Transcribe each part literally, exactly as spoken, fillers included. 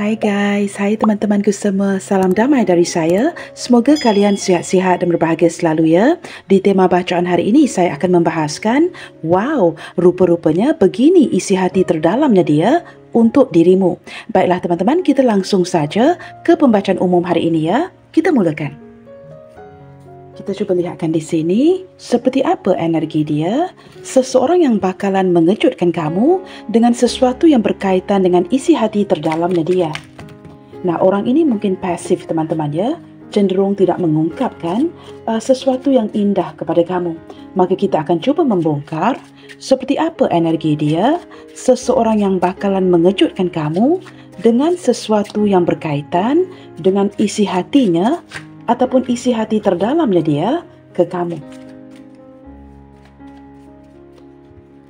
Hai guys, hai teman-temanku semua. Salam damai dari saya. Semoga kalian sihat-sihat dan berbahagia selalu ya. Di tema bacaan hari ini saya akan membahaskan, wow, rupa-rupanya begini isi hati terdalamnya dia untuk dirimu. Baiklah teman-teman, kita langsung saja ke pembacaan umum hari ini ya. Kita mulakan. Kita cuba lihatkan di sini seperti apa energi dia. Seseorang yang bakalan mengejutkan kamu dengan sesuatu yang berkaitan dengan isi hati terdalamnya dia. Nah, orang ini mungkin pasif teman-teman ya, cenderung tidak mengungkapkan uh, sesuatu yang indah kepada kamu. Maka kita akan cuba membongkar seperti apa energi dia. Seseorang yang bakalan mengejutkan kamu dengan sesuatu yang berkaitan dengan isi hatinya ataupun isi hati terdalamnya dia ke kamu.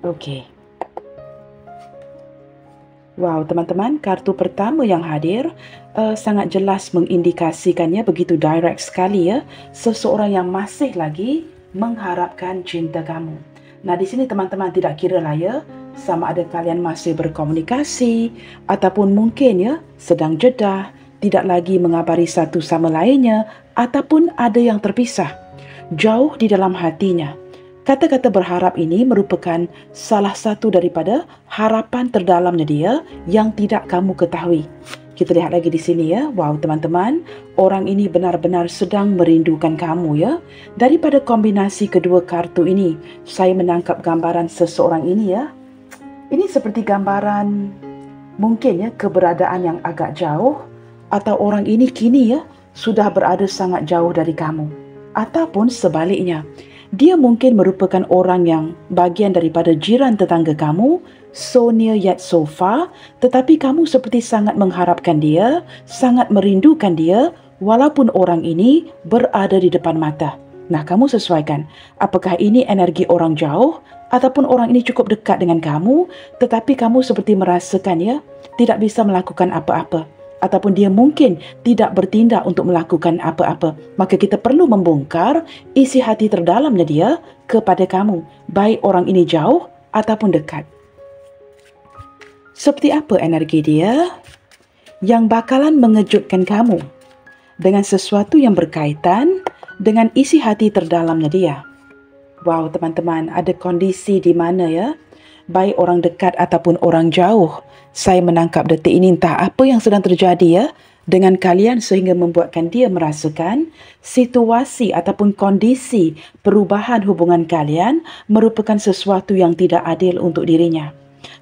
Okey. Wow, teman-teman, kartu pertama yang hadir uh, sangat jelas mengindikasikannya, begitu direct sekali ya. Seseorang yang masih lagi mengharapkan cinta kamu. Nah, di sini teman-teman tidak kira lah ya, sama ada kalian masih berkomunikasi ataupun mungkin ya sedang jeda, tidak lagi mengabari satu sama lainnya, ataupun ada yang terpisah jauh di dalam hatinya. Kata-kata berharap ini merupakan salah satu daripada harapan terdalamnya dia yang tidak kamu ketahui. Kita lihat lagi di sini ya. Wow teman-teman, orang ini benar-benar sedang merindukan kamu ya. Daripada kombinasi kedua kartu ini, saya menangkap gambaran seseorang ini ya. Ini seperti gambaran mungkin ya keberadaan yang agak jauh, atau orang ini kini ya sudah berada sangat jauh dari kamu, ataupun sebaliknya. Dia mungkin merupakan orang yang bahagian daripada jiran tetangga kamu, so near yet so far, tetapi kamu seperti sangat mengharapkan dia, sangat merindukan dia, walaupun orang ini berada di depan mata. Nah, kamu sesuaikan, apakah ini energi orang jauh ataupun orang ini cukup dekat dengan kamu, tetapi kamu seperti merasakan ya tidak bisa melakukan apa-apa, ataupun dia mungkin tidak bertindak untuk melakukan apa-apa. Maka kita perlu membongkar isi hati terdalamnya dia kepada kamu, baik orang ini jauh ataupun dekat. Seperti apa energi dia yang bakalan mengejutkan kamu dengan sesuatu yang berkaitan dengan isi hati terdalamnya dia? Wow teman-teman, ada kondisi di mana ya, baik orang dekat ataupun orang jauh, saya menangkap detik ini entah apa yang sedang terjadi ya dengan kalian, sehingga membuatkan dia merasakan situasi ataupun kondisi perubahan hubungan kalian merupakan sesuatu yang tidak adil untuk dirinya.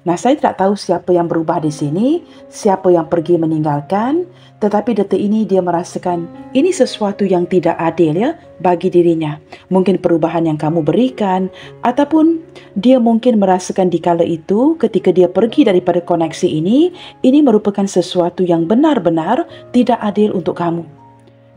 Nah, saya tidak tahu siapa yang berubah di sini, siapa yang pergi meninggalkan, tetapi detik ini dia merasakan ini sesuatu yang tidak adil ya bagi dirinya. Mungkin perubahan yang kamu berikan, ataupun dia mungkin merasakan dikala itu ketika dia pergi daripada koneksi ini, ini merupakan sesuatu yang benar-benar tidak adil untuk kamu.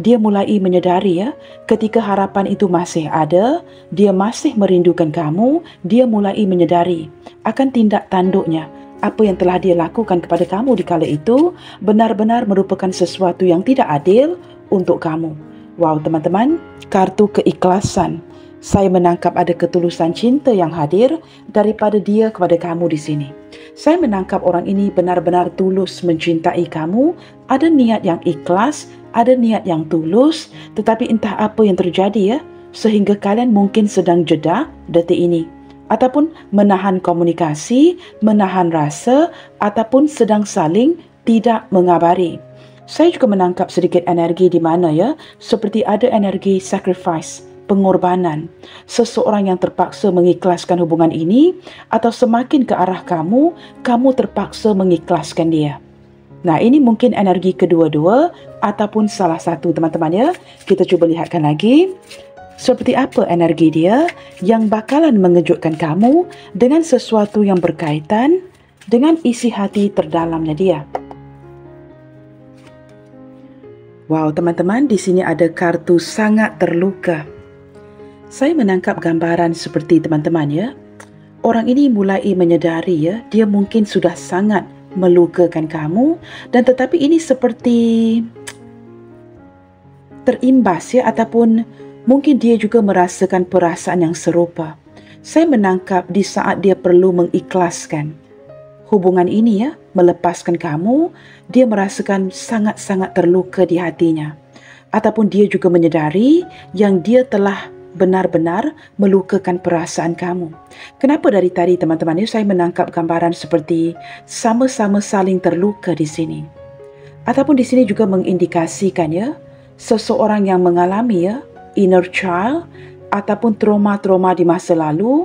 Dia mulai menyedari ya, ketika harapan itu masih ada, dia masih merindukan kamu, dia mulai menyedari akan tindak tanduknya. Apa yang telah dia lakukan kepada kamu di kala itu benar-benar merupakan sesuatu yang tidak adil untuk kamu. Wow teman-teman, kartu keikhlasan. Saya menangkap ada ketulusan cinta yang hadir daripada dia kepada kamu di sini. Saya menangkap orang ini benar-benar tulus mencintai kamu, ada niat yang ikhlas, ada niat yang tulus, tetapi entah apa yang terjadi ya, sehingga kalian mungkin sedang jeda detik ini, ataupun menahan komunikasi, menahan rasa, ataupun sedang saling tidak mengabari. Saya juga menangkap sedikit energi di mana ya, seperti ada energi sacrifice, pengorbanan. Seseorang yang terpaksa mengikhlaskan hubungan ini, atau semakin ke arah kamu, kamu terpaksa mengikhlaskan dia. Nah, ini mungkin energi kedua-dua ataupun salah satu teman-teman ya. Kita cuba lihatkan lagi seperti apa energi dia yang bakalan mengejutkan kamu dengan sesuatu yang berkaitan dengan isi hati terdalamnya dia. Wow teman-teman, di sini ada kartu sangat terluka. Saya menangkap gambaran seperti teman-teman ya, orang ini mulai menyedari ya, dia mungkin sudah sangat melukakan kamu, dan tetapi ini seperti terimbas ya, ataupun mungkin dia juga merasakan perasaan yang serupa. Saya menangkap di saat dia perlu mengikhlaskan hubungan ini ya, melepaskan kamu, dia merasakan sangat-sangat terluka di hatinya. Ataupun dia juga menyedari yang dia telah benar-benar melukakan perasaan kamu. Kenapa dari tadi teman-teman ini saya menangkap gambaran seperti sama-sama saling terluka di sini. Ataupun di sini juga mengindikasikan ya, seseorang yang mengalami ya, inner child ataupun trauma-trauma di masa lalu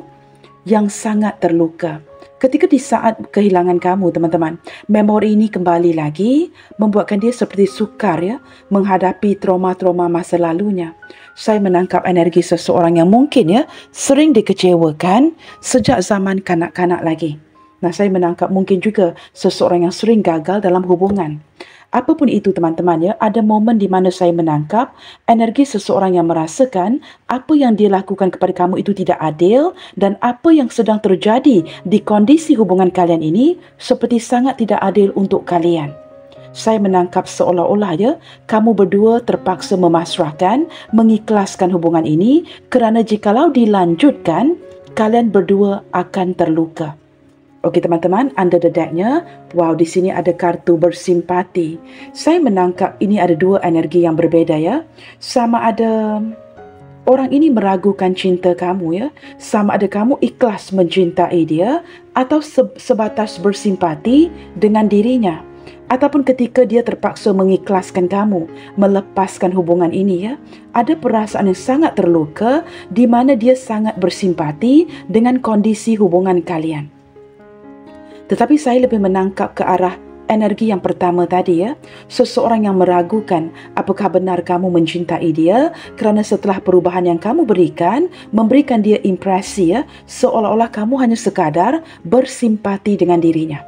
yang sangat terluka. Ketika di saat kehilangan kamu teman-teman, memori ini kembali lagi membuatkan dia seperti sukar ya menghadapi trauma-trauma masa lalunya. Saya menangkap energi seseorang yang mungkin ya sering dikecewakan sejak zaman kanak-kanak lagi. Nah, saya menangkap mungkin juga seseorang yang sering gagal dalam hubungan. Apapun itu teman-teman ya, ada momen di mana saya menangkap energi seseorang yang merasakan apa yang dia lakukan kepada kamu itu tidak adil dan apa yang sedang terjadi di kondisi hubungan kalian ini seperti sangat tidak adil untuk kalian. Saya menangkap seolah-olah ya, kamu berdua terpaksa memasrahkan, mengikhlaskan hubungan ini kerana jikalau dilanjutkan, kalian berdua akan terluka. Okey teman-teman, under the deck-nya, wow, di sini ada kartu bersimpati. Saya menangkap ini ada dua energi yang berbeza ya. Sama ada orang ini meragukan cinta kamu ya. Sama ada kamu ikhlas mencintai dia atau sebatas bersimpati dengan dirinya. Ataupun ketika dia terpaksa mengikhlaskan kamu, melepaskan hubungan ini ya, ada perasaan yang sangat terluka di mana dia sangat bersimpati dengan kondisi hubungan kalian. Tetapi saya lebih menangkap ke arah energi yang pertama tadi ya. Seseorang yang meragukan apakah benar kamu mencintai dia kerana setelah perubahan yang kamu berikan, memberikan dia impresi ya, seolah-olah kamu hanya sekadar bersimpati dengan dirinya.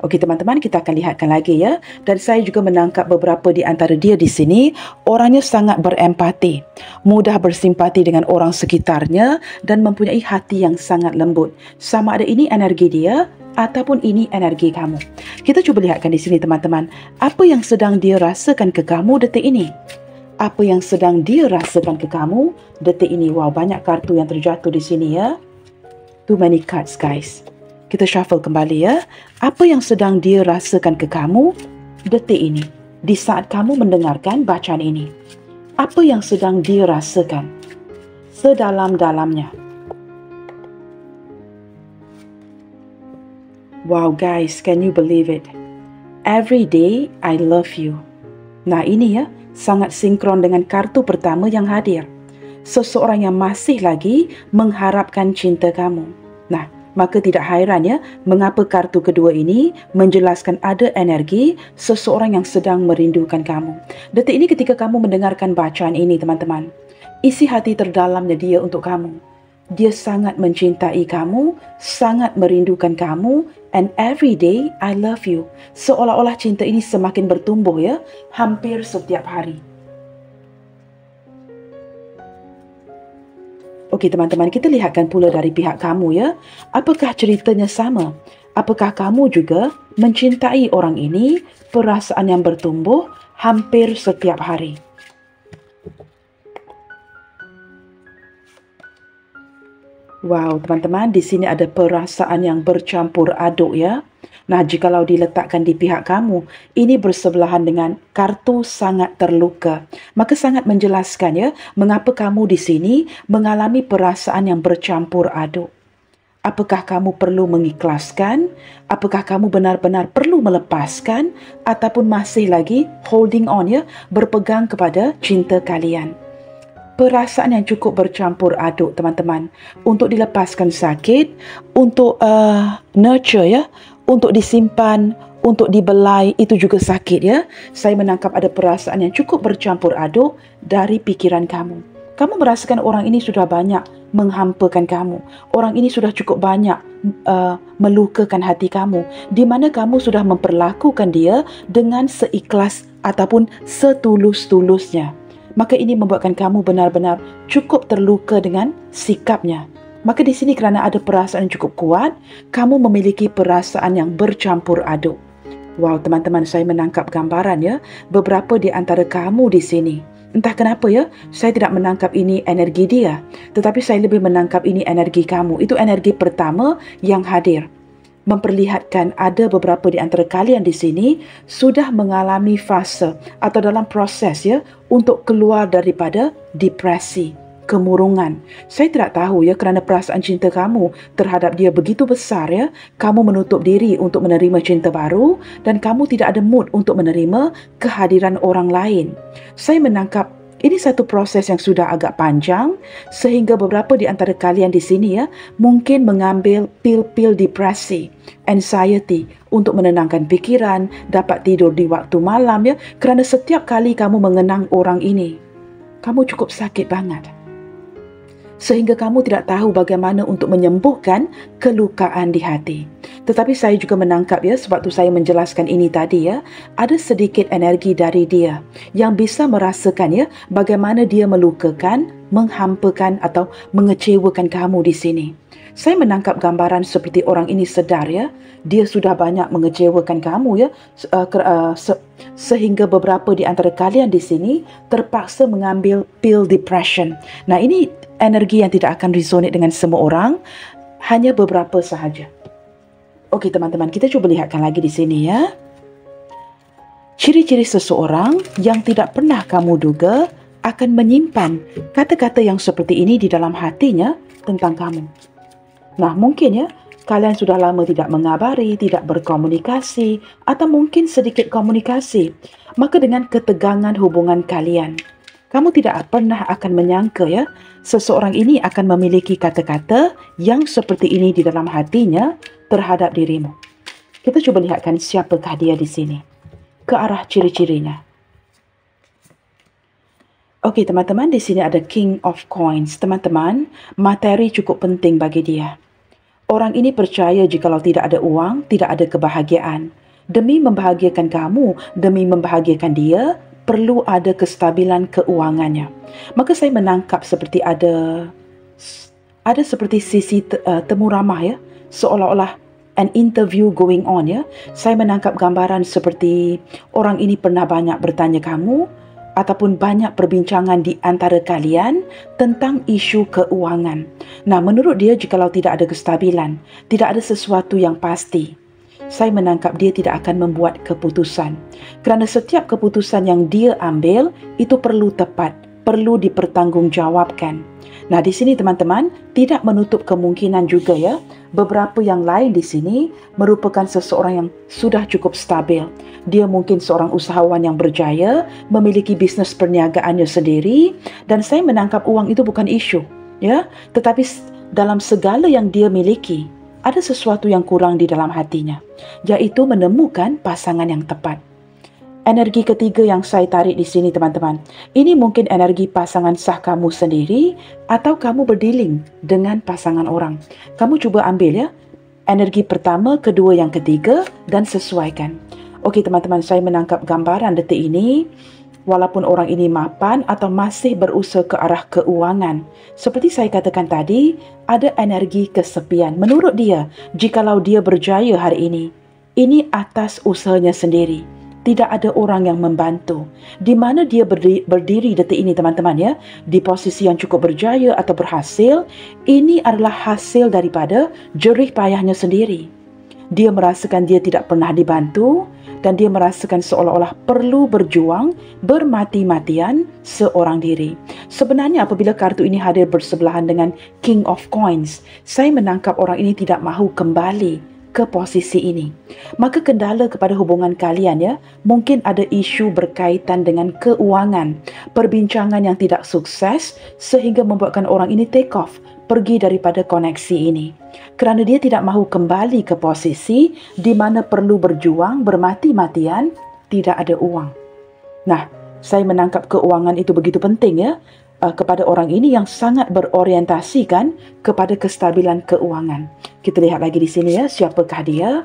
Okey teman-teman, kita akan lihatkan lagi ya. Dan saya juga menangkap beberapa di antara dia di sini, orangnya sangat berempati, mudah bersimpati dengan orang sekitarnya dan mempunyai hati yang sangat lembut. Sama ada ini energi dia ataupun ini energi kamu. Kita cuba lihatkan di sini teman-teman, apa yang sedang dia rasakan ke kamu detik ini. Apa yang sedang dia rasakan ke kamu detik ini. Wow, banyak kartu yang terjatuh di sini ya. Too many cards guys. Kita shuffle kembali ya. Apa yang sedang dia rasakan ke kamu detik ini. Di saat kamu mendengarkan bacaan ini. Apa yang sedang dia rasakan sedalam-dalamnya. Wow guys, can you believe it? Every day I love you. Nah ini ya, sangat sinkron dengan kartu pertama yang hadir. Seseorang yang masih lagi mengharapkan cinta kamu. Nah, maka tidak hairan ya, mengapa kartu kedua ini menjelaskan ada energi seseorang yang sedang merindukan kamu. Detik ini ketika kamu mendengarkan bacaan ini teman-teman, isi hati terdalamnya dia untuk kamu. Dia sangat mencintai kamu, sangat merindukan kamu. And every day I love you. Seolah-olah cinta ini semakin bertumbuh ya, hampir setiap hari. Okey teman-teman, kita lihatkan pula dari pihak kamu ya. Apakah ceritanya sama? Apakah kamu juga mencintai orang ini, perasaan yang bertumbuh hampir setiap hari? Wow, teman-teman, di sini ada perasaan yang bercampur aduk ya. Nah, jikalau diletakkan di pihak kamu, ini bersebelahan dengan kartu sangat terluka. Maka sangat menjelaskan ya, mengapa kamu di sini mengalami perasaan yang bercampur aduk. Apakah kamu perlu mengikhlaskan? Apakah kamu benar-benar perlu melepaskan? Ataupun masih lagi holding on ya, berpegang kepada cinta kalian? Perasaan yang cukup bercampur aduk teman-teman. Untuk dilepaskan sakit, untuk uh, nurture ya, untuk disimpan, untuk dibelai, itu juga sakit ya. Saya menangkap ada perasaan yang cukup bercampur aduk dari pikiran kamu. Kamu merasakan orang ini sudah banyak menghampakan kamu. Orang ini sudah cukup banyak uh, melukakan hati kamu. Di mana kamu sudah memperlakukan dia dengan seikhlas ataupun setulus-tulusnya. Maka ini membuatkan kamu benar-benar cukup terluka dengan sikapnya. Maka di sini kerana ada perasaan yang cukup kuat, kamu memiliki perasaan yang bercampur aduk. Wow, teman-teman, saya menangkap gambaran ya, beberapa di antara kamu di sini. Entah kenapa ya, saya tidak menangkap ini energi dia, tetapi saya lebih menangkap ini energi kamu. Itu energi pertama yang hadir. memperlihatkan ada beberapa di antara kalian di sini sudah mengalami fase atau dalam proses ya untuk keluar daripada depresi, kemurungan. Saya tidak tahu ya, kerana perasaan cinta kamu terhadap dia begitu besar ya, kamu menutup diri untuk menerima cinta baru dan kamu tidak ada mood untuk menerima kehadiran orang lain. Saya menangkap ini satu proses yang sudah agak panjang sehingga beberapa di antara kalian di sini ya mungkin mengambil pil-pil depresi, anxiety untuk menenangkan pikiran, dapat tidur di waktu malam ya, kerana setiap kali kamu mengenang orang ini kamu cukup sakit banget. Sehingga kamu tidak tahu bagaimana untuk menyembuhkan kelukaan di hati. Tetapi saya juga menangkap ya, sebab tu saya menjelaskan ini tadi ya, ada sedikit energi dari dia yang bisa merasakan ya, bagaimana dia melukakan, menghampakan atau mengecewakan kamu di sini. Saya menangkap gambaran seperti orang ini sedar ya, dia sudah banyak mengecewakan kamu ya, sehingga beberapa di antara kalian di sini terpaksa mengambil pil depression. Nah, ini energi yang tidak akan resonate dengan semua orang, hanya beberapa sahaja. Okey teman-teman, kita cuba lihatkan lagi di sini ya. Ciri-ciri seseorang yang tidak pernah kamu duga akan menyimpan kata-kata yang seperti ini di dalam hatinya tentang kamu. Nah, mungkin ya, kalian sudah lama tidak mengabari, tidak berkomunikasi atau mungkin sedikit komunikasi. Maka dengan ketegangan hubungan kalian, kamu tidak pernah akan menyangka ya, seseorang ini akan memiliki kata-kata yang seperti ini di dalam hatinya terhadap dirimu. Kita cuba lihatkan siapakah dia di sini, ke arah ciri-cirinya. Okey teman-teman, di sini ada King of Coins. Teman-teman, materi cukup penting bagi dia. Orang ini percaya jikalau tidak ada uang, tidak ada kebahagiaan. Demi membahagiakan kamu, demi membahagiakan dia, perlu ada kestabilan keuangannya. Maka saya menangkap seperti ada ada seperti sisi te, uh, temu ramah ya, seolah-olah an interview going on ya. Saya menangkap gambaran seperti orang ini pernah banyak bertanya kamu ataupun banyak perbincangan di antara kalian tentang isu keuangan. Nah, menurut dia jikalau tidak ada kestabilan, tidak ada sesuatu yang pasti, saya menangkap dia tidak akan membuat keputusan. Kerana setiap keputusan yang dia ambil itu perlu tepat, perlu dipertanggungjawabkan. Nah, di sini teman-teman, tidak menutup kemungkinan juga ya, beberapa yang lain di sini merupakan seseorang yang sudah cukup stabil. Dia mungkin seorang usahawan yang berjaya, memiliki bisnes perniagaannya sendiri dan saya menangkap uang itu bukan isu ya, tetapi dalam segala yang dia miliki ada sesuatu yang kurang di dalam hatinya, iaitu menemukan pasangan yang tepat. Energi ketiga yang saya tarik di sini teman-teman, ini mungkin energi pasangan sah kamu sendiri atau kamu berdealing dengan pasangan orang. Kamu cuba ambil ya, energi pertama, kedua, yang ketiga dan sesuaikan. Okey teman-teman, saya menangkap gambaran detik ini, walaupun orang ini mapan atau masih berusaha ke arah keuangan, seperti saya katakan tadi, ada energi kesepian. Menurut dia, jikalau dia berjaya hari ini, ini atas usahanya sendiri. Tidak ada orang yang membantu. Di mana dia berdiri, berdiri detik ini teman-teman ya, di posisi yang cukup berjaya atau berhasil, ini adalah hasil daripada jerih payahnya sendiri. Dia merasakan dia tidak pernah dibantu dan dia merasakan seolah-olah perlu berjuang bermati-matian seorang diri. Sebenarnya apabila kartu ini hadir bersebelahan dengan King of Coins, saya menangkap orang ini tidak mahu kembali ke posisi ini. Maka kendala kepada hubungan kalian ya, mungkin ada isu berkaitan dengan keuangan, perbincangan yang tidak sukses sehingga membuatkan orang ini take off, pergi daripada koneksi ini. Kerana dia tidak mahu kembali ke posisi di mana perlu berjuang bermati-matian, tidak ada uang. Nah, saya menangkap keuangan itu begitu penting ya, Uh, kepada orang ini yang sangat berorientasikan kepada kestabilan keuangan. Kita lihat lagi di sini ya, siapakah dia?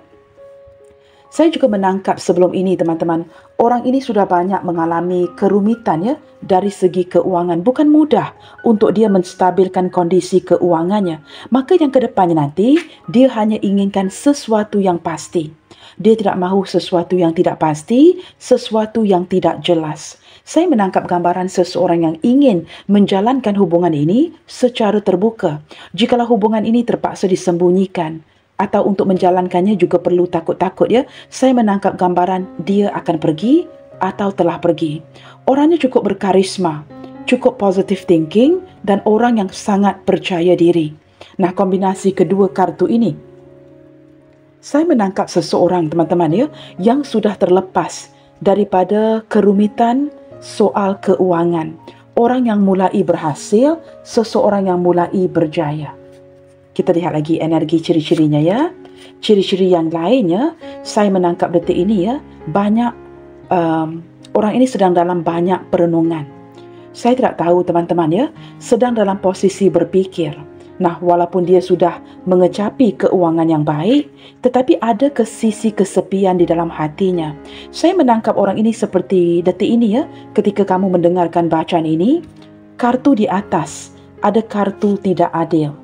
Saya juga menangkap sebelum ini teman-teman, orang ini sudah banyak mengalami kerumitan ya dari segi keuangan. Bukan mudah untuk dia menstabilkan kondisi keuangannya. Maka yang kedepannya nanti, dia hanya inginkan sesuatu yang pasti. Dia tidak mahu sesuatu yang tidak pasti, sesuatu yang tidak jelas. Saya menangkap gambaran seseorang yang ingin menjalankan hubungan ini secara terbuka. Jikalau hubungan ini terpaksa disembunyikan, atau untuk menjalankannya juga perlu takut-takut ya. Saya menangkap gambaran dia akan pergi atau telah pergi. Orangnya cukup berkarisma, cukup positive thinking dan orang yang sangat percaya diri. Nah, kombinasi kedua kartu ini, saya menangkap seseorang teman-teman ya, yang sudah terlepas daripada kerumitan soal keuangan. Orang yang mulai berhasil, seseorang yang mulai berjaya. Kita lihat lagi energi ciri-cirinya ya. Ciri-ciri yang lainnya, saya menangkap detik ini ya, banyak, um, orang ini sedang dalam banyak perenungan. Saya tidak tahu teman-teman ya, sedang dalam posisi berfikir. Nah, walaupun dia sudah mengecapi keuangan yang baik, tetapi ada kesisi kesepian di dalam hatinya. Saya menangkap orang ini seperti detik ini ya, ketika kamu mendengarkan bacaan ini, kartu di atas, ada kartu tidak adil.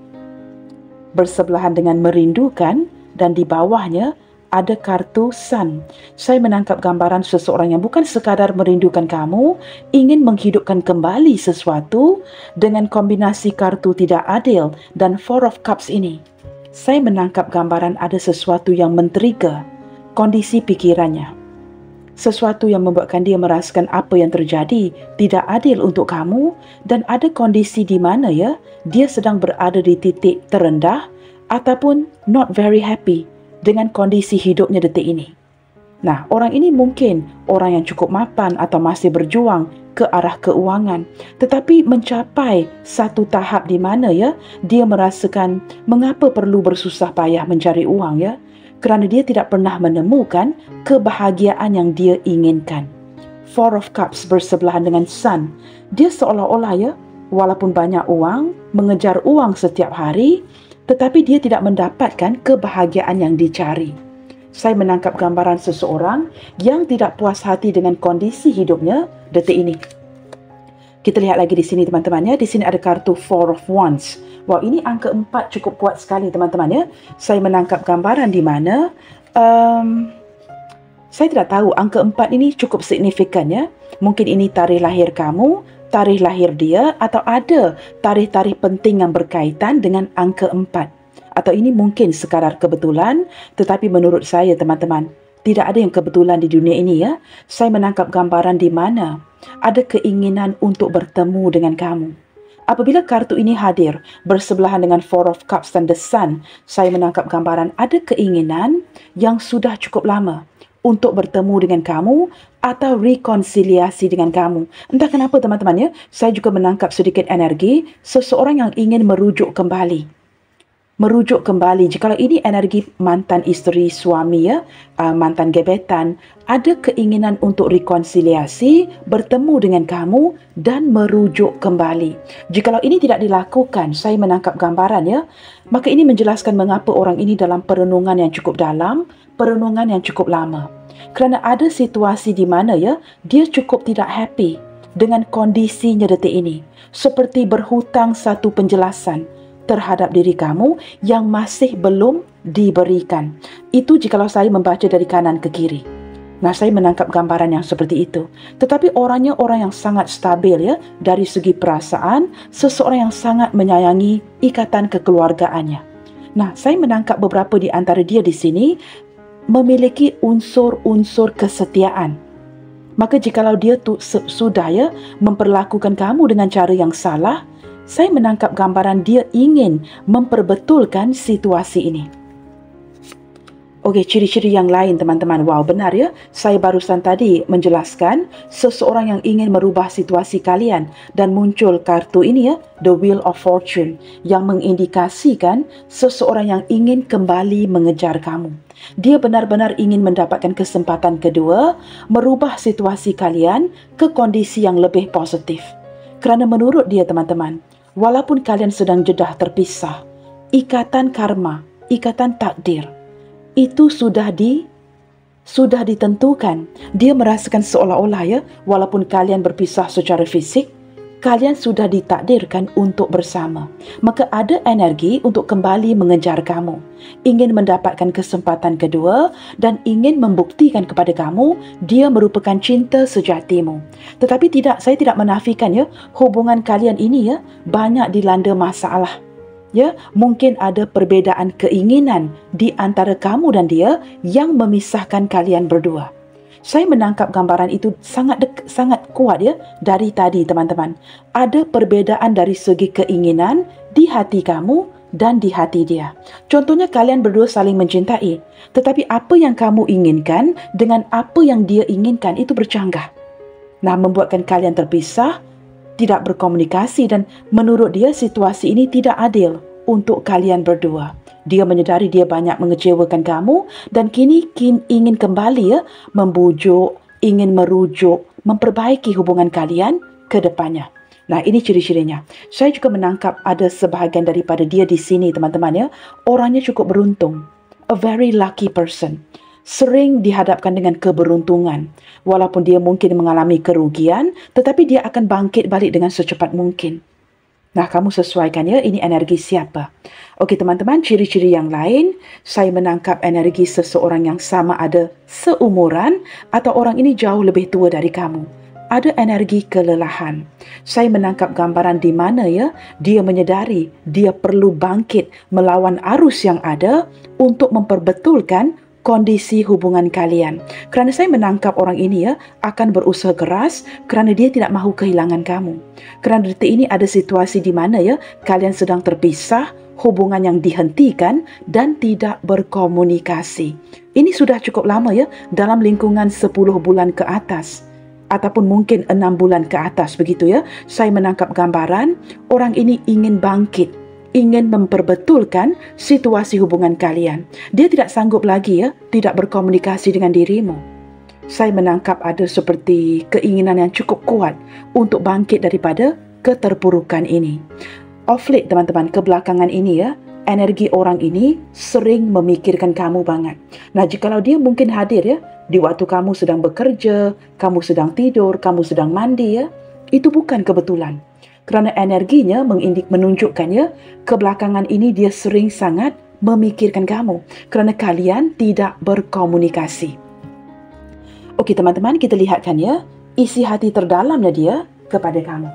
Bersebelahan dengan merindukan dan di bawahnya ada kartu sun. Saya menangkap gambaran seseorang yang bukan sekadar merindukan kamu, ingin menghidupkan kembali sesuatu. Dengan kombinasi kartu tidak adil dan four of cups ini, saya menangkap gambaran ada sesuatu yang men-trigger kondisi pikirannya. Sesuatu yang membuatkan dia merasakan apa yang terjadi tidak adil untuk kamu, dan ada kondisi di mana ya, dia sedang berada di titik terendah ataupun not very happy dengan kondisi hidupnya detik ini. Nah, orang ini mungkin orang yang cukup mapan atau masih berjuang ke arah keuangan, tetapi mencapai satu tahap di mana ya, dia merasakan mengapa perlu bersusah payah mencari uang ya, kerana dia tidak pernah menemukan kebahagiaan yang dia inginkan. Four of Cups bersebelahan dengan Sun. Dia seolah-olah ya, walaupun banyak uang, mengejar uang setiap hari, tetapi dia tidak mendapatkan kebahagiaan yang dicari. Saya menangkap gambaran seseorang yang tidak puas hati dengan kondisi hidupnya detik ini. Kita lihat lagi di sini teman-teman ya. Di sini ada kartu Four of Wands. Wow, ini angka empat cukup kuat sekali teman-teman ya. Saya menangkap gambaran di mana, um, saya tidak tahu, angka empat ini cukup signifikan ya. Mungkin ini tarikh lahir kamu, tarikh lahir dia, atau ada tarikh-tarikh penting yang berkaitan dengan angka empat. Atau ini mungkin sekadar kebetulan, tetapi menurut saya teman-teman, tidak ada yang kebetulan di dunia ini ya. Saya menangkap gambaran di mana ada keinginan untuk bertemu dengan kamu. Apabila kartu ini hadir bersebelahan dengan Four of Cups dan The Sun, saya menangkap gambaran ada keinginan yang sudah cukup lama untuk bertemu dengan kamu atau rekonsiliasi dengan kamu. Entah kenapa teman-teman ya, saya juga menangkap sedikit energi seseorang yang ingin merujuk kembali. Merujuk kembali, jikalau ini energi mantan isteri suami ya, uh, mantan gebetan, ada keinginan untuk rekonsiliasi, bertemu dengan kamu dan merujuk kembali. Jikalau ini tidak dilakukan, saya menangkap gambaran ya, maka ini menjelaskan mengapa orang ini dalam perenungan yang cukup dalam, perenungan yang cukup lama. Kerana ada situasi di mana ya, dia cukup tidak happy dengan kondisinya detik ini. Seperti berhutang satu penjelasan terhadap diri kamu yang masih belum diberikan. Itu jikalau saya membaca dari kanan ke kiri. Nah, saya menangkap gambaran yang seperti itu. Tetapi orangnya orang yang sangat stabil ya, dari segi perasaan, seseorang yang sangat menyayangi ikatan kekeluargaannya. Nah, saya menangkap beberapa di antara dia di sini memiliki unsur-unsur kesetiaan. Maka jikalau dia tu, sudah ya, memperlakukan kamu dengan cara yang salah, saya menangkap gambaran dia ingin memperbetulkan situasi ini. Okey, ciri-ciri yang lain teman-teman. Wow, benar ya. Saya barusan tadi menjelaskan seseorang yang ingin merubah situasi kalian dan muncul kartu ini ya, The Wheel of Fortune, yang mengindikasikan seseorang yang ingin kembali mengejar kamu. Dia benar-benar ingin mendapatkan kesempatan kedua, merubah situasi kalian ke kondisi yang lebih positif. Kerana menurut dia teman-teman, walaupun kalian sedang jedah terpisah, ikatan karma, ikatan takdir, itu sudah di sudah ditentukan. Dia merasakan seolah-olah ya, walaupun kalian berpisah secara fisik, kalian sudah ditakdirkan untuk bersama. Maka ada energi untuk kembali mengejar kamu, ingin mendapatkan kesempatan kedua dan ingin membuktikan kepada kamu dia merupakan cinta sejatimu. Tetapi tidak, saya tidak menafikan ya, hubungan kalian ini ya, banyak dilanda masalah. Ya, mungkin ada perbezaan keinginan di antara kamu dan dia yang memisahkan kalian berdua. Saya menangkap gambaran itu sangat dek, sangat kuat ya dari tadi teman-teman. Ada perbezaan dari segi keinginan di hati kamu dan di hati dia. Contohnya kalian berdua saling mencintai, tetapi apa yang kamu inginkan dengan apa yang dia inginkan itu bercanggah. Nah, membuatkan kalian terpisah, tidak berkomunikasi, dan menurut dia situasi ini tidak adil untuk kalian berdua. Dia menyedari dia banyak mengecewakan kamu dan kini kin ingin kembali ya membujuk, ingin merujuk, memperbaiki hubungan kalian ke depannya. Nah, ini ciri-cirinya. Saya juga menangkap ada sebahagian daripada dia di sini teman-teman ya. Orangnya cukup beruntung. A very lucky person. Sering dihadapkan dengan keberuntungan. Walaupun dia mungkin mengalami kerugian, tetapi dia akan bangkit balik dengan secepat mungkin. Nah, kamu sesuaikan ya, ini energi siapa. Okey teman-teman, ciri-ciri yang lain, saya menangkap energi seseorang yang sama ada seumuran atau orang ini jauh lebih tua dari kamu. Ada energi kelelahan. Saya menangkap gambaran di mana ya, dia menyedari dia perlu bangkit melawan arus yang ada untuk memperbetulkan kondisi hubungan kalian. Kerana saya menangkap orang ini ya akan berusaha keras kerana dia tidak mahu kehilangan kamu. Kerana detik ini ada situasi di mana ya kalian sedang terpisah, hubungan yang dihentikan dan tidak berkomunikasi. Ini sudah cukup lama ya, dalam lingkungan sepuluh bulan ke atas ataupun mungkin enam bulan ke atas begitu ya. Saya menangkap gambaran orang ini ingin bangkit, ingin memperbetulkan situasi hubungan kalian. Dia tidak sanggup lagi ya, tidak berkomunikasi dengan dirimu. Saya menangkap ada seperti keinginan yang cukup kuat untuk bangkit daripada keterpurukan ini. Off late teman-teman, kebelakangan ini ya, energi orang ini sering memikirkan kamu banget. Nah, jikalau dia mungkin hadir ya, di waktu kamu sedang bekerja, kamu sedang tidur, kamu sedang mandi ya, itu bukan kebetulan. Kerana energinya mengindik menunjukkannya, kebelakangan ini dia sering sangat memikirkan kamu kerana kalian tidak berkomunikasi. Okey teman-teman, kita lihatkan ya isi hati terdalamnya dia kepada kamu.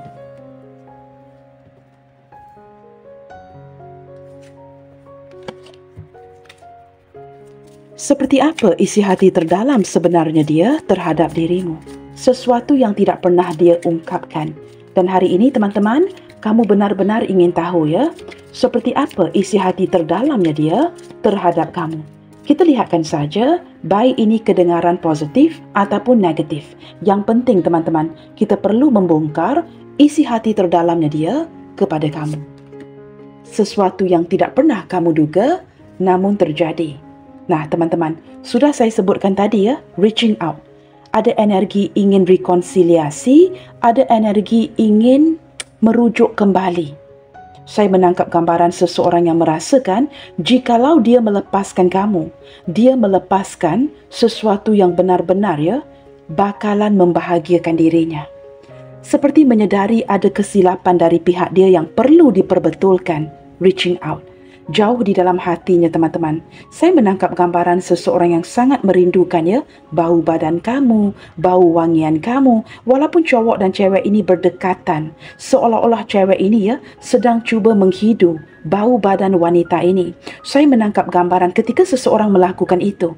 Seperti apa isi hati terdalam sebenarnya dia terhadap dirimu? Sesuatu yang tidak pernah dia ungkapkan. Dan hari ini teman-teman, kamu benar-benar ingin tahu ya, seperti apa isi hati terdalamnya dia terhadap kamu. Kita lihatkan saja, baik ini kedengaran positif ataupun negatif. Yang penting teman-teman, kita perlu membongkar isi hati terdalamnya dia kepada kamu. Sesuatu yang tidak pernah kamu duga, namun terjadi. Nah teman-teman, sudah saya sebutkan tadi ya, reaching out. Ada energi ingin rekonsiliasi, ada energi ingin merujuk kembali. Saya menangkap gambaran seseorang yang merasakan jikalau dia melepaskan kamu, dia melepaskan sesuatu yang benar-benar ya, bakalan membahagiakan dirinya. Seperti menyedari ada kesilapan dari pihak dia yang perlu diperbetulkan, reaching out. Jauh di dalam hatinya teman-teman, saya menangkap gambaran seseorang yang sangat merindukannya, bau badan kamu, bau wangian kamu. Walaupun cowok dan cewek ini berdekatan, seolah-olah cewek ini ya sedang cuba menghidu bau badan wanita ini. Saya menangkap gambaran ketika seseorang melakukan itu,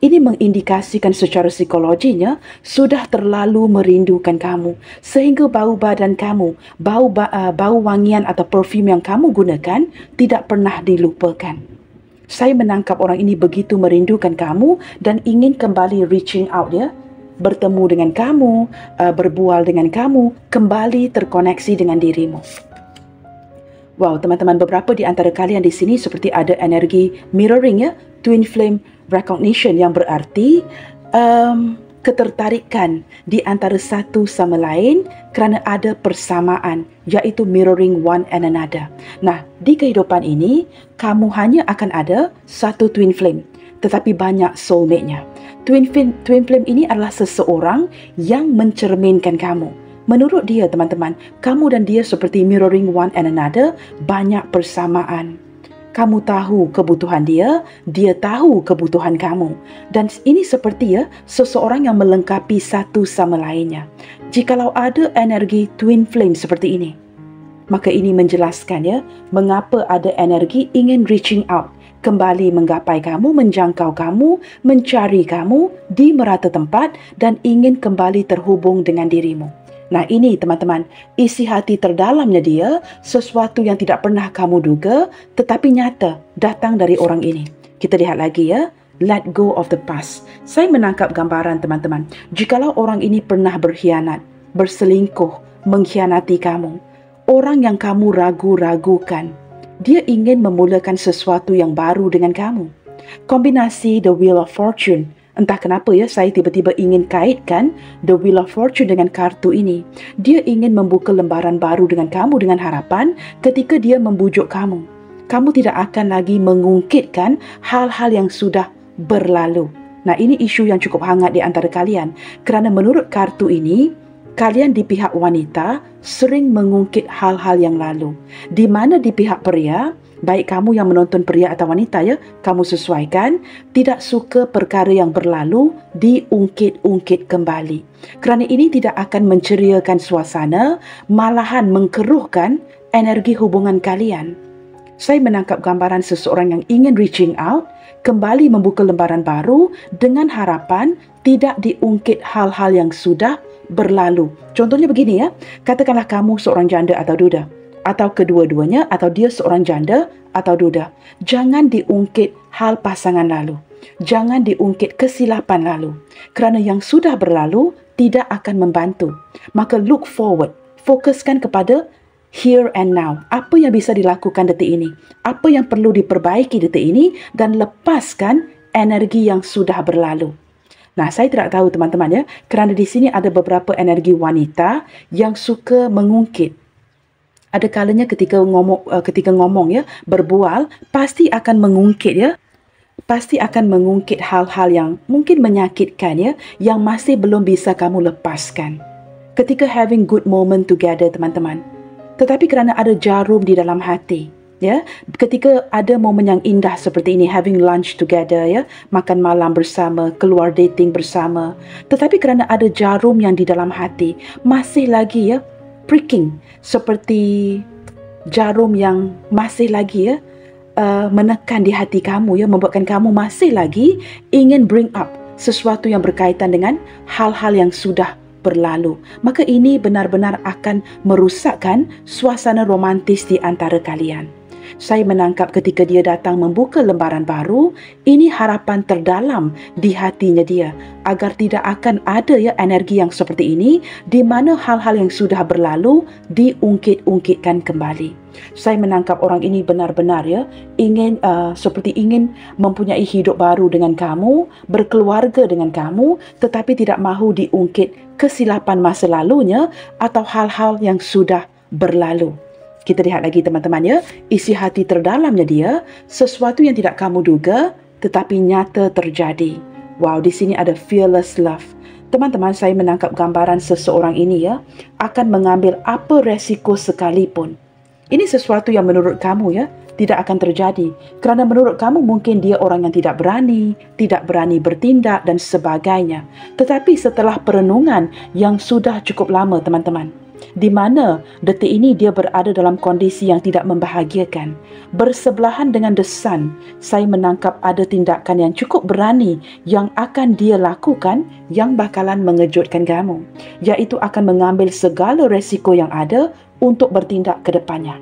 ini mengindikasikan secara psikologinya sudah terlalu merindukan kamu. Sehingga bau badan kamu, bau, ba uh, bau wangian atau parfum yang kamu gunakan tidak pernah dilupakan. Saya menangkap orang ini begitu merindukan kamu dan ingin kembali reaching out ya. Bertemu dengan kamu, uh, berbual dengan kamu, kembali terkoneksi dengan dirimu. Wow teman-teman, beberapa di antara kalian di sini seperti ada energi mirroring ya, twin flame recognition yang berarti um, ketertarikan di antara satu sama lain kerana ada persamaan, iaitu mirroring one and another. Nah, di kehidupan ini kamu hanya akan ada satu twin flame, tetapi banyak soulmate-nya. Twin flame, twin flame ini adalah seseorang yang mencerminkan kamu. Menurut dia teman-teman, kamu dan dia seperti mirroring one and another, banyak persamaan. Kamu tahu kebutuhan dia, dia tahu kebutuhan kamu. Dan ini seperti ya, seseorang yang melengkapi satu sama lainnya. Jikalau ada energi twin flame seperti ini, Maka ini menjelaskan ya, mengapa ada energi ingin reaching out, kembali menggapai kamu, menjangkau kamu, mencari kamu di merata tempat dan ingin kembali terhubung dengan dirimu. Nah ini teman-teman, isi hati terdalamnya dia, sesuatu yang tidak pernah kamu duga tetapi nyata datang dari orang ini. Kita lihat lagi ya, let go of the past. Saya menangkap gambaran teman-teman, jikalau orang ini pernah berkhianat, berselingkuh, mengkhianati kamu, orang yang kamu ragu-ragukan, dia ingin memulakan sesuatu yang baru dengan kamu. Kombinasi the Wheel of Fortune. Entah kenapa ya, saya tiba-tiba ingin kaitkan the Wheel of Fortune dengan kartu ini. Dia ingin membuka lembaran baru dengan kamu dengan harapan ketika dia membujuk kamu, kamu tidak akan lagi mengungkitkan hal-hal yang sudah berlalu. Nah ini isu yang cukup hangat di antara kalian, kerana menurut kartu ini, kalian di pihak wanita sering mengungkit hal-hal yang lalu. Di mana di pihak pria, baik kamu yang menonton pria atau wanita ya, kamu sesuaikan, tidak suka perkara yang berlalu diungkit-ungkit kembali. Kerana ini tidak akan menceriakan suasana, malahan mengkeruhkan energi hubungan kalian. Saya menangkap gambaran seseorang yang ingin reaching out, kembali membuka lembaran baru dengan harapan tidak diungkit hal-hal yang sudah berlalu. Contohnya begini ya, katakanlah kamu seorang janda atau duda, atau kedua-duanya, atau dia seorang janda atau duda. Jangan diungkit hal pasangan lalu, jangan diungkit kesilapan lalu, kerana yang sudah berlalu tidak akan membantu. Maka look forward, fokuskan kepada here and now, apa yang bisa dilakukan detik ini, apa yang perlu diperbaiki detik ini, dan lepaskan energi yang sudah berlalu. Nah, saya tidak tahu teman-teman ya, kerana di sini ada beberapa energi wanita yang suka mengungkit. Ada kalanya ketika ngomong, uh, ketika ngomong ya, berbual, pasti akan mengungkit ya. Pasti akan mengungkit hal-hal yang mungkin menyakitkan ya, yang masih belum bisa kamu lepaskan. Ketika having good moment together teman-teman, tetapi kerana ada jarum di dalam hati. Ya, ketika ada momen yang indah seperti ini, having lunch together ya, makan malam bersama, keluar dating bersama, tetapi kerana ada jarum yang di dalam hati, masih lagi ya pricking, seperti jarum yang masih lagi ya uh, menekan di hati kamu ya, membuatkan kamu masih lagi ingin bring up sesuatu yang berkaitan dengan hal-hal yang sudah berlalu. Maka ini benar-benar akan merusakkan suasana romantis di antara kalian. Saya menangkap ketika dia datang membuka lembaran baru, ini harapan terdalam di hatinya dia, agar tidak akan ada ya energi yang seperti ini, di mana hal-hal yang sudah berlalu diungkit-ungkitkan kembali. Saya menangkap orang ini benar-benar ya, ingin uh, seperti ingin mempunyai hidup baru dengan kamu, berkeluarga dengan kamu, tetapi tidak mahu diungkit kesilapan masa lalunya atau hal-hal yang sudah berlalu. Kita lihat lagi teman-teman ya, isi hati terdalamnya dia, sesuatu yang tidak kamu duga tetapi nyata terjadi. Wow, di sini ada fearless love. Teman-teman, saya menangkap gambaran seseorang ini ya, akan mengambil apa resiko sekalipun. Ini sesuatu yang menurut kamu ya, tidak akan terjadi. Kerana menurut kamu mungkin dia orang yang tidak berani, tidak berani bertindak dan sebagainya. Tetapi setelah perenungan yang sudah cukup lama teman-teman, di mana detik ini dia berada dalam kondisi yang tidak membahagiakan, bersebelahan dengan the sun, saya menangkap ada tindakan yang cukup berani yang akan dia lakukan, yang bakalan mengejutkan kamu, iaitu akan mengambil segala resiko yang ada untuk bertindak ke depannya.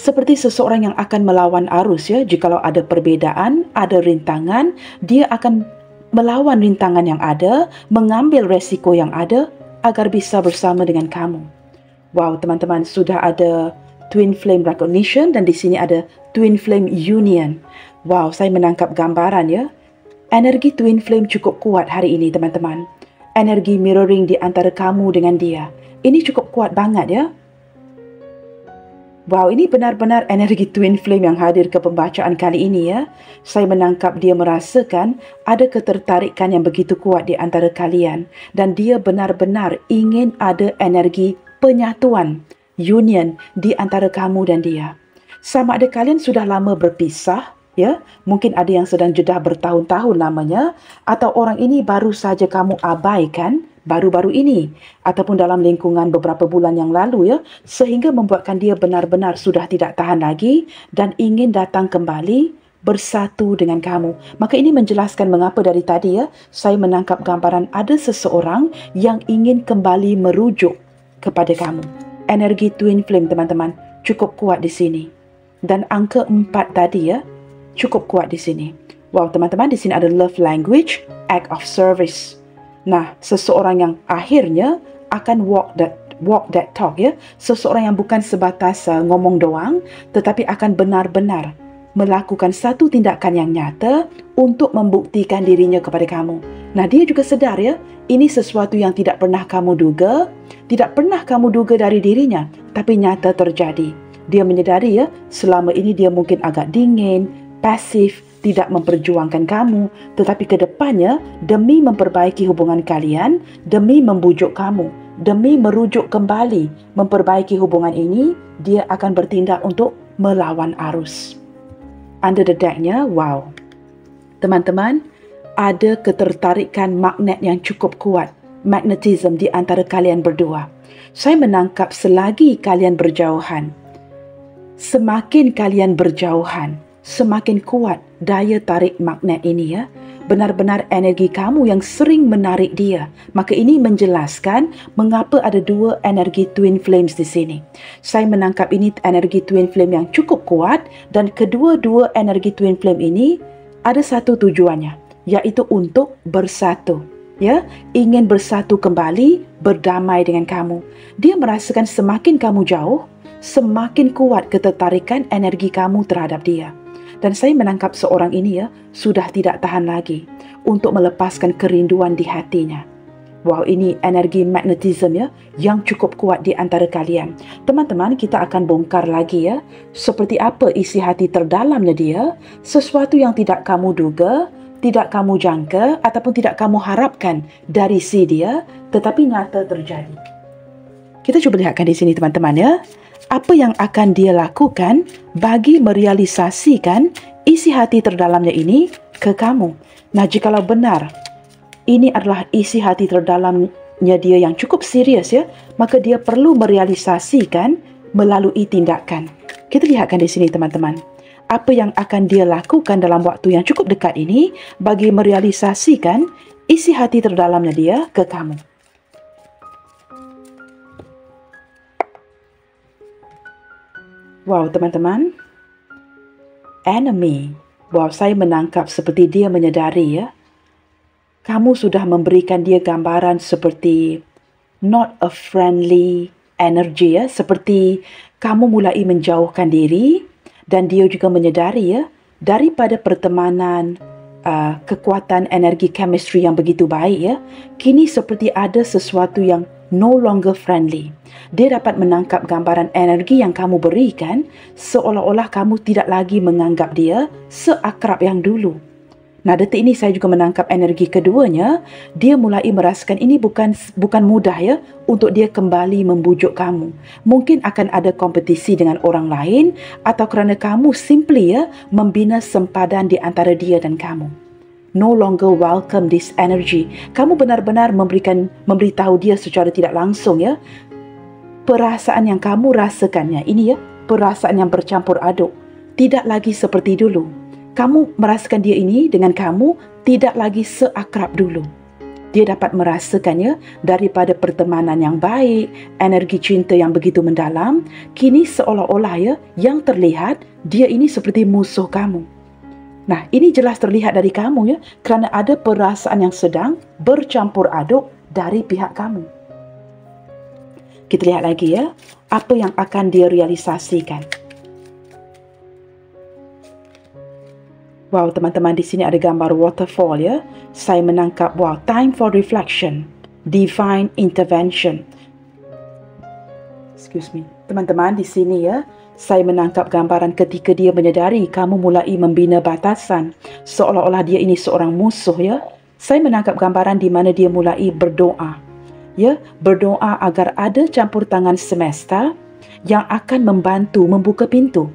Seperti seseorang yang akan melawan arus ya, jikalau ada perbezaan, ada rintangan, dia akan melawan rintangan yang ada, mengambil resiko yang ada agar bisa bersama dengan kamu. Wow teman-teman, sudah ada twin flame recognition dan di sini ada twin flame union. Wow, saya menangkap gambaran ya, energi twin flame cukup kuat hari ini teman-teman. Energi mirroring di antara kamu dengan dia, ini cukup kuat banget ya. Wow, ini benar-benar energi twin flame yang hadir ke pembacaan kali ini ya. Saya menangkap dia merasakan ada ketertarikan yang begitu kuat di antara kalian, dan dia benar-benar ingin ada energi penyatuan, union di antara kamu dan dia. Sama ada kalian sudah lama berpisah ya, mungkin ada yang sedang jeda bertahun-tahun lamanya, atau orang ini baru saja kamu abaikan baru-baru ini ataupun dalam lingkungan beberapa bulan yang lalu ya, sehingga membuatkan dia benar-benar sudah tidak tahan lagi dan ingin datang kembali bersatu dengan kamu. Maka ini menjelaskan mengapa dari tadi ya, saya menangkap gambaran ada seseorang yang ingin kembali merujuk kepada kamu. Energi Twin Flame teman-teman cukup kuat di sini. Dan angka empat tadi ya, cukup kuat di sini. Wow teman-teman, di sini ada love language, act of service. Nah, seseorang yang akhirnya akan walk that walk that talk ya. Seseorang yang bukan sebatas uh, ngomong doang, tetapi akan benar-benar melakukan satu tindakan yang nyata untuk membuktikan dirinya kepada kamu. Nah, dia juga sedar ya, ini sesuatu yang tidak pernah kamu duga, tidak pernah kamu duga dari dirinya, tapi nyata terjadi. Dia menyadari ya, selama ini dia mungkin agak dingin, pasif, tidak memperjuangkan kamu, tetapi ke depannya demi memperbaiki hubungan kalian, demi membujuk kamu, demi merujuk kembali, memperbaiki hubungan ini, dia akan bertindak untuk melawan arus. Under the deck-nya, wow. Teman-teman, ada ketertarikan magnet yang cukup kuat, magnetism di antara kalian berdua. Saya menangkap selagi kalian berjauhan, semakin kalian berjauhan, semakin kuat daya tarik magnet ini ya. Benar-benar energi kamu yang sering menarik dia. Maka ini menjelaskan mengapa ada dua energi twin flames di sini. Saya menangkap ini energi twin flame yang cukup kuat dan kedua-dua energi twin flame ini ada satu tujuannya, iaitu untuk bersatu. Ya, ingin bersatu kembali, berdamai dengan kamu. Dia merasakan semakin kamu jauh, semakin kuat ketertarikan energi kamu terhadap dia. Dan saya menangkap seorang ini ya, sudah tidak tahan lagi untuk melepaskan kerinduan di hatinya. Wow, ini energi magnetism ya, yang cukup kuat di antara kalian. Teman-teman, kita akan bongkar lagi ya, seperti apa isi hati terdalamnya dia, sesuatu yang tidak kamu duga, tidak kamu jangka, ataupun tidak kamu harapkan dari si dia, tetapi nyata terjadi. Kita cuba lihatkan di sini teman-teman ya. Apa yang akan dia lakukan bagi merealisasikan isi hati terdalamnya ini ke kamu. Nah, jikalau benar ini adalah isi hati terdalamnya dia yang cukup serius ya, maka dia perlu merealisasikan melalui tindakan. Kita lihatkan di sini teman-teman. Apa yang akan dia lakukan dalam waktu yang cukup dekat ini bagi merealisasikan isi hati terdalamnya dia ke kamu. Wow teman-teman, enemy. Wow, saya menangkap seperti dia menyadari ya, kamu sudah memberikan dia gambaran seperti not a friendly energy ya, seperti kamu mulai menjauhkan diri dan dia juga menyadari ya, daripada pertemanan, uh, kekuatan energi chemistry yang begitu baik ya, kini seperti ada sesuatu yang no longer friendly. Dia dapat menangkap gambaran energi yang kamu berikan, seolah-olah kamu tidak lagi menganggap dia seakrab yang dulu. Nah, detik ini saya juga menangkap energi keduanya. Dia mulai merasakan ini bukan bukan mudah ya, untuk dia kembali membujuk kamu. Mungkin akan ada kompetisi dengan orang lain, atau kerana kamu simply ya, membina sempadan di antara dia dan kamu. No longer welcome this energy. Kamu benar-benar memberikan memberitahu dia secara tidak langsung ya, perasaan yang kamu rasakannya ini ya, perasaan yang bercampur aduk, tidak lagi seperti dulu. Kamu merasakan dia ini dengan kamu tidak lagi seakrab dulu. Dia dapat merasakannya daripada pertemanan yang baik, energi cinta yang begitu mendalam, kini seolah-olah ya, yang terlihat dia ini seperti musuh kamu. Nah, ini jelas terlihat dari kamu ya, kerana ada perasaan yang sedang bercampur aduk dari pihak kamu. Kita lihat lagi ya, apa yang akan dia realisasikan. Wow, teman-teman, di sini ada gambar waterfall ya. Saya menangkap, wow, time for reflection, divine intervention. Excuse me. Teman-teman, di sini ya, saya menangkap gambaran ketika dia menyadari kamu mulai membina batasan, seolah-olah dia ini seorang musuh ya. Saya menangkap gambaran di mana dia mulai berdoa ya, berdoa agar ada campur tangan semesta yang akan membantu membuka pintu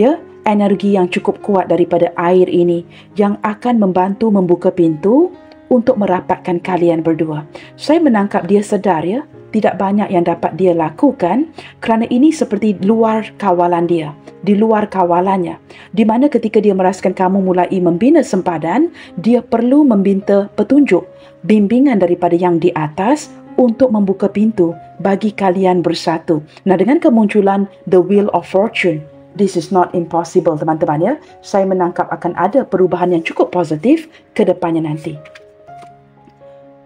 ya, energi yang cukup kuat daripada air ini yang akan membantu membuka pintu untuk merapatkan kalian berdua. Saya menangkap dia sedar ya, tidak banyak yang dapat dia lakukan kerana ini seperti luar kawalan dia, di luar kawalannya. Di mana ketika dia merasakan kamu mulai membina sempadan, dia perlu meminta petunjuk, bimbingan daripada yang di atas untuk membuka pintu bagi kalian bersatu. Nah, dengan kemunculan The Wheel of Fortune, this is not impossible teman-teman ya. Saya menangkap akan ada perubahan yang cukup positif ke depannya nanti.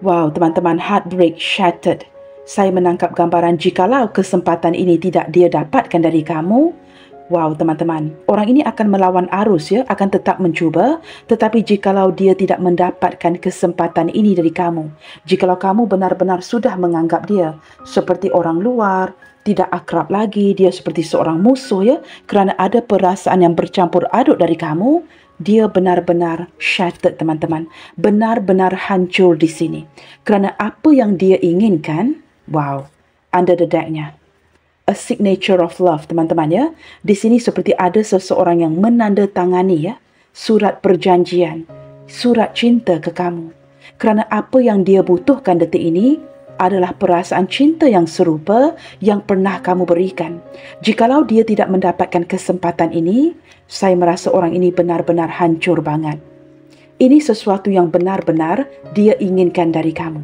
Wow teman-teman, heartbreak shattered. Saya menangkap gambaran jikalau kesempatan ini tidak dia dapatkan dari kamu. Wow teman-teman, orang ini akan melawan arus ya, akan tetap mencuba. Tetapi jikalau dia tidak mendapatkan kesempatan ini dari kamu, jikalau kamu benar-benar sudah menganggap dia seperti orang luar, tidak akrab lagi, dia seperti seorang musuh ya, kerana ada perasaan yang bercampur aduk dari kamu, dia benar-benar shattered teman-teman, benar-benar hancur di sini. Kerana apa yang dia inginkan, wow, under the deck-nya, a signature of love teman-teman ya. Di sini seperti ada seseorang yang menandatangani ya, surat perjanjian, surat cinta ke kamu. Kerana apa yang dia butuhkan detik ini adalah perasaan cinta yang serupa yang pernah kamu berikan. Jikalau dia tidak mendapatkan kesempatan ini, saya merasa orang ini benar-benar hancur banget. Ini sesuatu yang benar-benar dia inginkan dari kamu.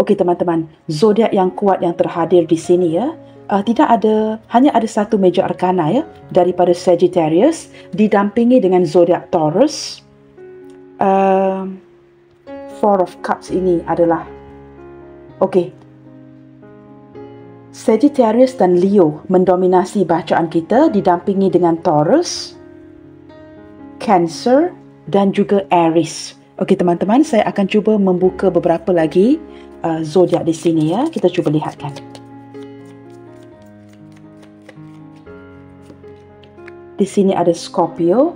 Okey teman-teman, zodiak yang kuat yang terhadir di sini ya, uh, tidak ada, hanya ada satu major arkana ya, daripada Sagittarius, didampingi dengan zodiak Taurus. Uh, Four of Cups ini adalah, okey, Sagittarius dan Leo mendominasi bacaan kita, didampingi dengan Taurus, Cancer dan juga Aries. Okey teman-teman, saya akan cuba membuka beberapa lagi uh, zodiak di sini ya. Kita cuba lihatkan. Di sini ada Scorpio,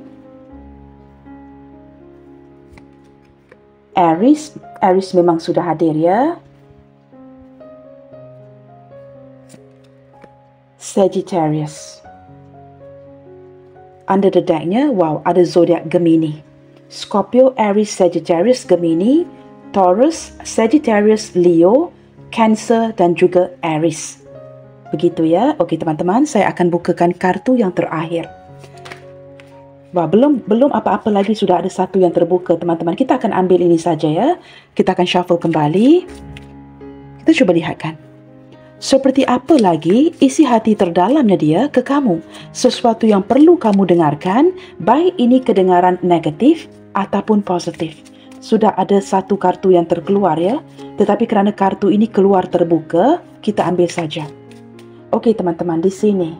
Aries. Aries memang sudah hadir ya. Sagittarius. Under the deck-nya, wow, ada zodiak Gemini. Scorpio, Aries, Sagittarius, Gemini, Taurus, Sagittarius, Leo, Cancer dan juga Aries. Begitu ya. Okey teman-teman, saya akan bukakan kartu yang terakhir. Wah, belum belum apa-apa lagi sudah ada satu yang terbuka teman-teman. Kita akan ambil ini saja ya. Kita akan shuffle kembali. Kita cuba lihatkan. Seperti apa lagi isi hati terdalamnya dia ke kamu? Sesuatu yang perlu kamu dengarkan, baik ini kedengaran negatif ataupun positif. Sudah ada satu kartu yang terkeluar ya, tetapi kerana kartu ini keluar terbuka, kita ambil saja. Okey teman-teman, di sini,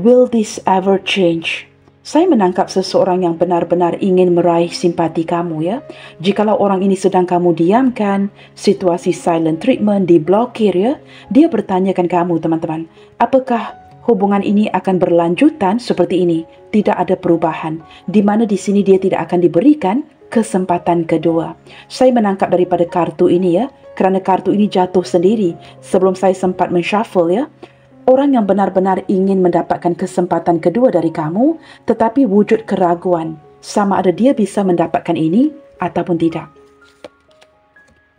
will this ever change? Saya menangkap seseorang yang benar-benar ingin meraih simpati kamu ya. Jikalau orang ini sedang kamu diamkan, situasi silent treatment, diblokir ya, dia bertanyakan kamu teman-teman, apakah hubungan ini akan berlanjutan seperti ini? Tidak ada perubahan. Di mana di sini dia tidak akan diberikan kesempatan kedua. Saya menangkap daripada kartu ini ya, kerana kartu ini jatuh sendiri sebelum saya sempat men-shuffle ya. Orang yang benar-benar ingin mendapatkan kesempatan kedua dari kamu, tetapi wujud keraguan, sama ada dia bisa mendapatkan ini ataupun tidak.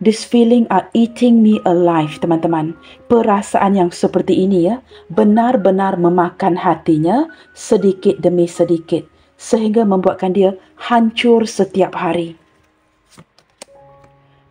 This feeling are eating me alive, teman-teman. Perasaan yang seperti ini ya, benar-benar memakan hatinya sedikit demi sedikit, sehingga membuatkan dia hancur setiap hari.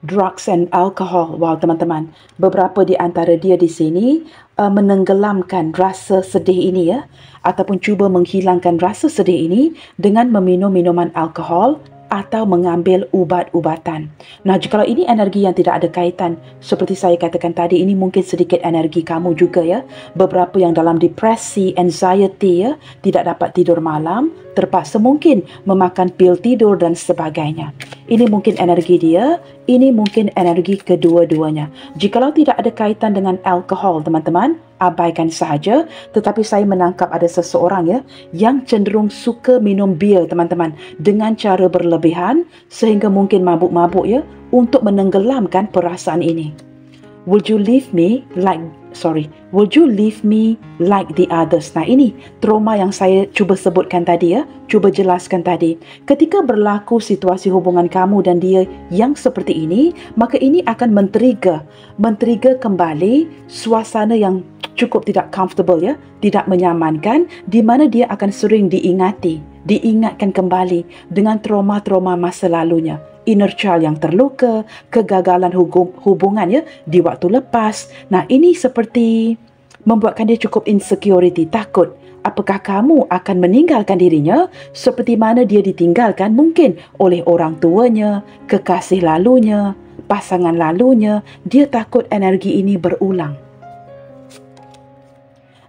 Drugs and alcohol. Wow teman-teman, beberapa di antara dia di sini uh, menenggelamkan rasa sedih ini ya, ataupun cuba menghilangkan rasa sedih ini dengan meminum minuman alkohol atau mengambil ubat-ubatan. Nah, jikalau ini energi yang tidak ada kaitan, seperti saya katakan tadi, ini mungkin sedikit energi kamu juga ya. Beberapa yang dalam depresi, anxiety ya, tidak dapat tidur malam, terpaksa mungkin memakan pil tidur dan sebagainya. Ini mungkin energi dia, ini mungkin energi kedua-duanya. Jikalau tidak ada kaitan dengan alkohol teman-teman, abaikan sahaja. Tetapi saya menangkap ada seseorang ya, yang cenderung suka minum bir teman-teman, dengan cara berlebihan, sehingga mungkin mabuk-mabuk ya, untuk menenggelamkan perasaan ini. Would you leave me like sorry, would you leave me like the others? Nah, ini trauma yang saya cuba sebutkan tadi ya, cuba jelaskan tadi. Ketika berlaku situasi hubungan kamu dan dia yang seperti ini, maka ini akan men-trigger, men-trigger kembali suasana yang cukup tidak comfortable ya, tidak menyamankan, di mana dia akan sering diingati, diingatkan kembali dengan trauma-trauma masa lalunya. Inner child yang terluka, kegagalan hubungan ya di waktu lepas. Nah, ini seperti membuatkan dia cukup insecurity, takut apakah kamu akan meninggalkan dirinya seperti mana dia ditinggalkan mungkin oleh orang tuanya, kekasih lalunya, pasangan lalunya. Dia takut energi ini berulang.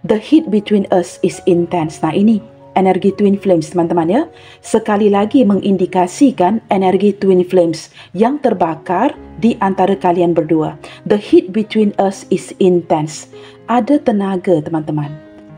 The heat between us is intense. Nah, ini energi twin flames, teman-teman ya. Sekali lagi mengindikasikan energi twin flames yang terbakar di antara kalian berdua. The heat between us is intense. Ada tenaga, teman-teman.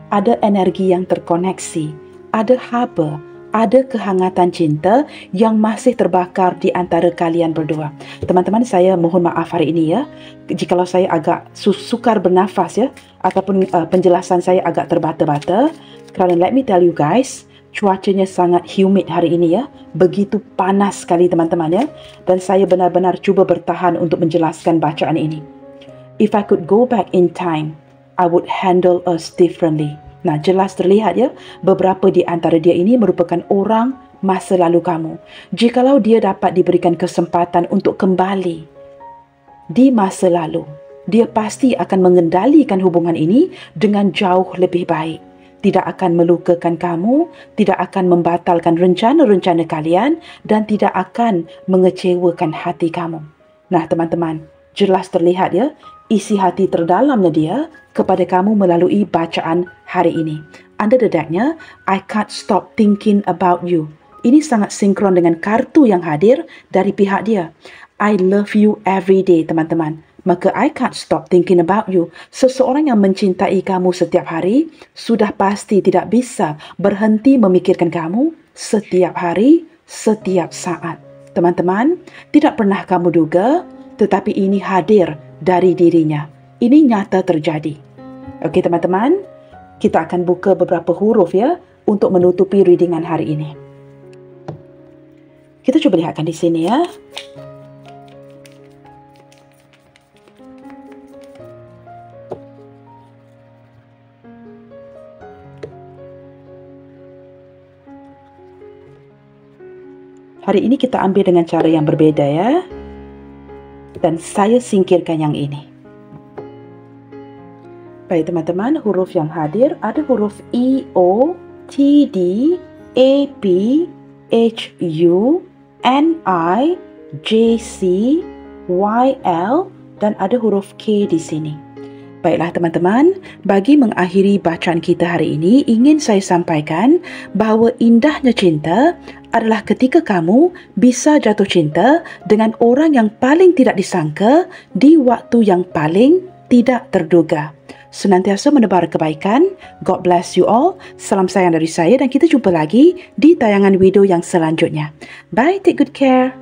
Ada energi yang terkoneksi. Ada haba. Ada kehangatan cinta yang masih terbakar di antara kalian berdua. Teman-teman, saya mohon maaf hari ini ya, jikalau saya agak sukar bernafas ya, ataupun uh, penjelasan saya agak terbata-bata. Kerana let me tell you guys, cuacanya sangat humid hari ini ya, begitu panas sekali teman-teman ya. Dan saya benar-benar cuba bertahan untuk menjelaskan bacaan ini. If I could go back in time, I would handle us differently. Nah, jelas terlihat ya, beberapa di antara dia ini merupakan orang masa lalu kamu. Jikalau dia dapat diberikan kesempatan untuk kembali di masa lalu, dia pasti akan mengendalikan hubungan ini dengan jauh lebih baik. Tidak akan melukakan kamu, tidak akan membatalkan rencana-rencana kalian, dan tidak akan mengecewakan hati kamu. Nah, teman-teman, jelas terlihat ya, isi hati terdalamnya dia kepada kamu melalui bacaan hari ini. Under the deck-nya, I can't stop thinking about you. Ini sangat sinkron dengan kartu yang hadir dari pihak dia. I love you every day, teman-teman. Maka I can't stop thinking about you. Seseorang yang mencintai kamu setiap hari sudah pasti tidak bisa berhenti memikirkan kamu setiap hari, setiap saat. Teman-teman, tidak pernah kamu duga, tetapi ini hadir dari dirinya. Ini nyata terjadi. Okey teman-teman, kita akan buka beberapa huruf ya untuk menutupi readingan hari ini. Kita cuba lihatkan di sini ya. Hari ini kita ambil dengan cara yang berbeda ya. Dan saya singkirkan yang ini. Baik teman-teman, huruf yang hadir ada huruf E, O, T, D, A, P, H, U, N, I, J, C, Y, L dan ada huruf K di sini. Baiklah teman-teman, bagi mengakhiri bacaan kita hari ini, ingin saya sampaikan bahawa indahnya cinta adalah ketika kamu bisa jatuh cinta dengan orang yang paling tidak disangka di waktu yang paling tidak terduga. Senantiasa menebar kebaikan. God bless you all. Salam sayang dari saya dan kita jumpa lagi di tayangan video yang selanjutnya. Bye, take good care.